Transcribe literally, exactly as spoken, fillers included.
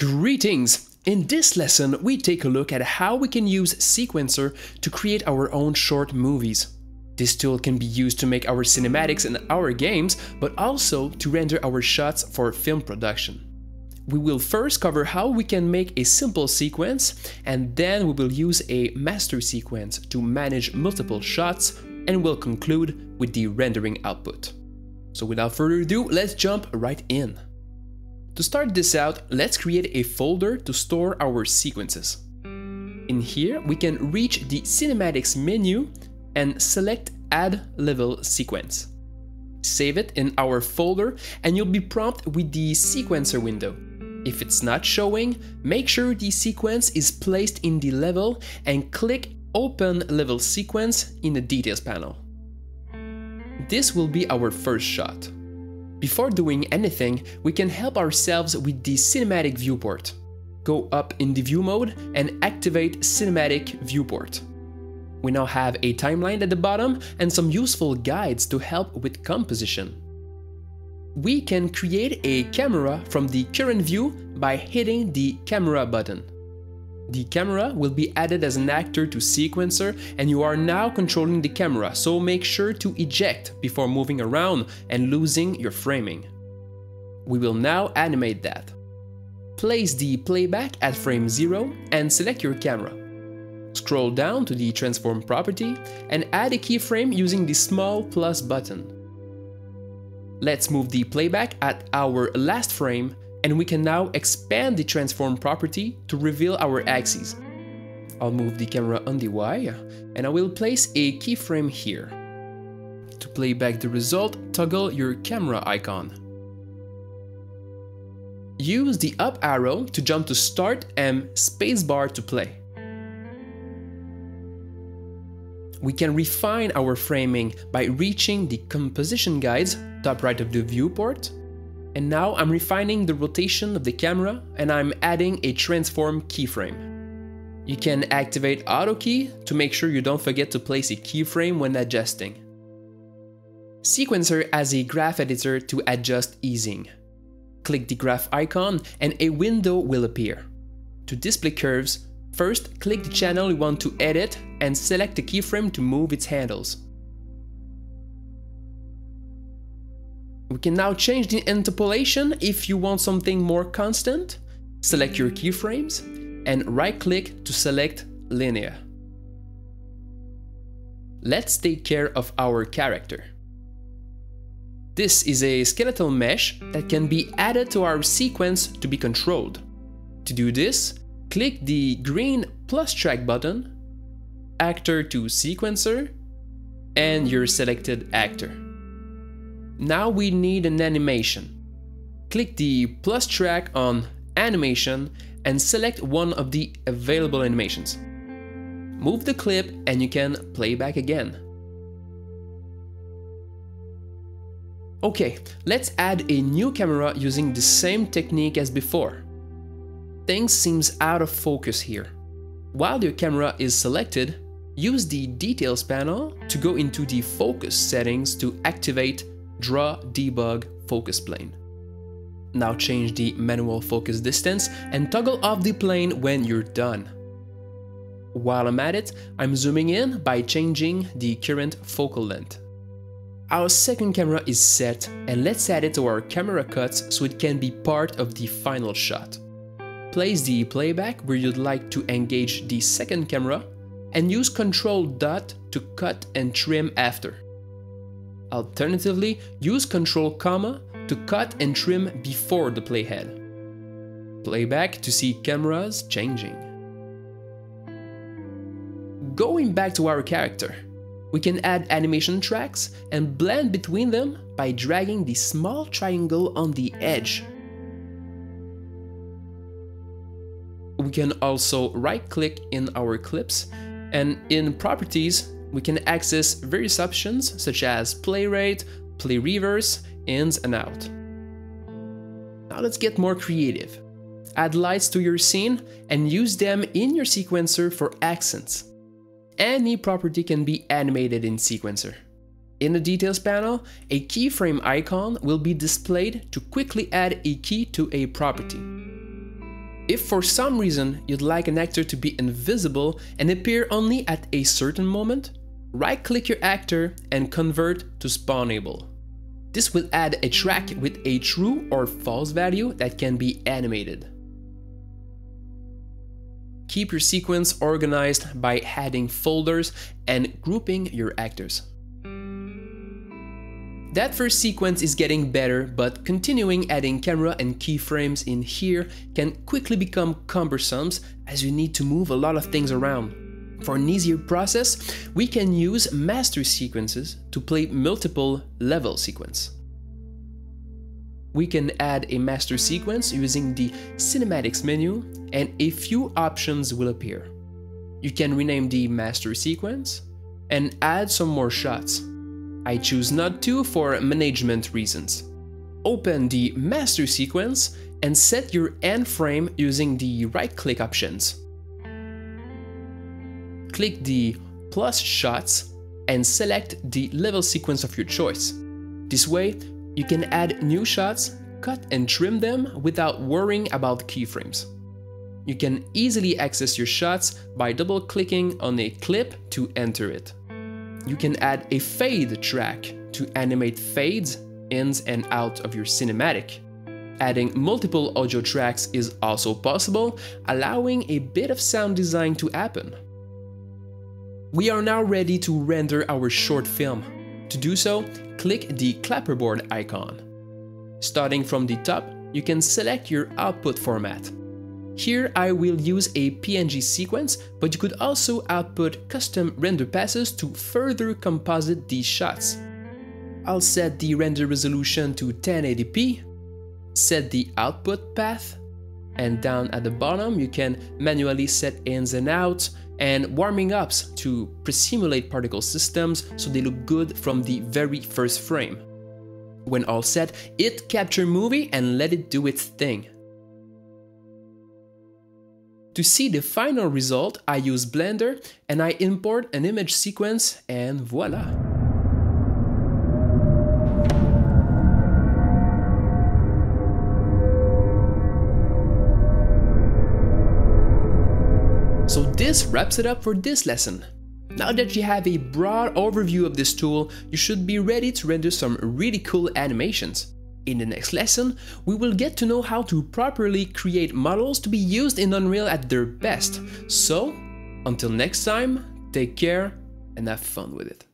Greetings! In this lesson, we take a look at how we can use Sequencer to create our own short movies. This tool can be used to make our cinematics in our games, but also to render our shots for film production. We will first cover how we can make a simple sequence, and then we will use a master sequence to manage multiple shots, and we'll conclude with the rendering output. So without further ado, let's jump right in. To start this out, let's create a folder to store our sequences. In here, we can reach the Cinematics menu and select Add Level Sequence. Save it in our folder and you'll be prompted with the Sequencer window. If it's not showing, make sure the sequence is placed in the level and click Open Level Sequence in the Details panel. This will be our first shot. Before doing anything, we can help ourselves with the cinematic viewport. Go up in the view mode and activate cinematic viewport. We now have a timeline at the bottom and some useful guides to help with composition. We can create a camera from the current view by hitting the camera button. The camera will be added as an actor to Sequencer and you are now controlling the camera, so make sure to eject before moving around and losing your framing. We will now animate that. Place the playback at frame zero and select your camera. Scroll down to the transform property and add a keyframe using the small plus button. Let's move the playback at our last frame, and we can now expand the transform property to reveal our axes. I'll move the camera on the Y, and I will place a keyframe here. To play back the result, toggle your camera icon. Use the up arrow to jump to start and spacebar to play. We can refine our framing by reaching the composition guides, top right of the viewport. And now I'm refining the rotation of the camera and I'm adding a transform keyframe. You can activate auto key to make sure you don't forget to place a keyframe when adjusting. Sequencer has a graph editor to adjust easing. Click the graph icon and a window will appear. To display curves, first click the channel you want to edit and select the keyframe to move its handles. We can now change the interpolation if you want something more constant. Select your keyframes and right-click to select linear. Let's take care of our character. This is a skeletal mesh that can be added to our sequence to be controlled. To do this, click the green plus track button, actor to sequencer, and your selected actor. Now we need an animation. Click the plus track on animation and select one of the available animations. Move the clip and you can play back again. Okay, let's add a new camera using the same technique as before. Things seems out of focus here. While your camera is selected, use the details panel to go into the focus settings to activate Draw Debug Focus Plane. Now change the manual focus distance and toggle off the plane when you're done. While I'm at it, I'm zooming in by changing the current focal length. Our second camera is set and let's add it to our camera cuts so it can be part of the final shot. Place the playback where you'd like to engage the second camera and use Ctrl dot to cut and trim after. Alternatively, use Ctrl comma to cut and trim before the playhead. Playback to see cameras changing. Going back to our character, we can add animation tracks and blend between them by dragging the small triangle on the edge. We can also right-click in our clips and in Properties, we can access various options such as play rate, play reverse, ins and out. Now let's get more creative. Add lights to your scene and use them in your sequencer for accents. Any property can be animated in Sequencer. In the details panel, a keyframe icon will be displayed to quickly add a key to a property. If for some reason you'd like an actor to be invisible and appear only at a certain moment, right-click your actor and convert to spawnable. This will add a track with a true or false value that can be animated. Keep your sequence organized by adding folders and grouping your actors. That first sequence is getting better, but continuing adding camera and keyframes in here can quickly become cumbersome as you need to move a lot of things around. For an easier process, we can use Master Sequences to play multiple level sequence. We can add a Master Sequence using the Cinematics menu, and a few options will appear. You can rename the Master Sequence and add some more shots. I choose not to for management reasons. Open the Master Sequence and set your end frame using the right-click options. Click the plus shots and select the level sequence of your choice. This way, you can add new shots, cut and trim them without worrying about keyframes. You can easily access your shots by double-clicking on a clip to enter it. You can add a fade track to animate fades in and out of your cinematic. Adding multiple audio tracks is also possible, allowing a bit of sound design to happen. We are now ready to render our short film. To do so, click the clapperboard icon. Starting from the top, you can select your output format. Here I will use a P N G sequence, but you could also output custom render passes to further composite these shots. I'll set the render resolution to ten eighty p, set the output path, and down at the bottom you can manually set ins and outs, and warming ups to pre-simulate particle systems so they look good from the very first frame. When all set, hit Capture Movie and let it do its thing. To see the final result, I use Blender and I import an image sequence, and voila! So this wraps it up for this lesson. Now that you have a broad overview of this tool, you should be ready to render some really cool animations. In the next lesson, we will get to know how to properly create models to be used in Unreal at their best. So, until next time, take care and have fun with it.